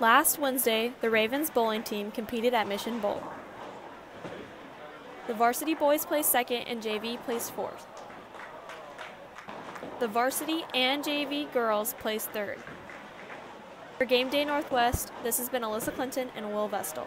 Last Wednesday, the Ravens bowling team competed at Mission Bowl. The varsity boys placed second and JV placed fourth. The varsity and JV girls placed third. For Game Day Northwest, this has been Alyssa Clinton and Will Vestal.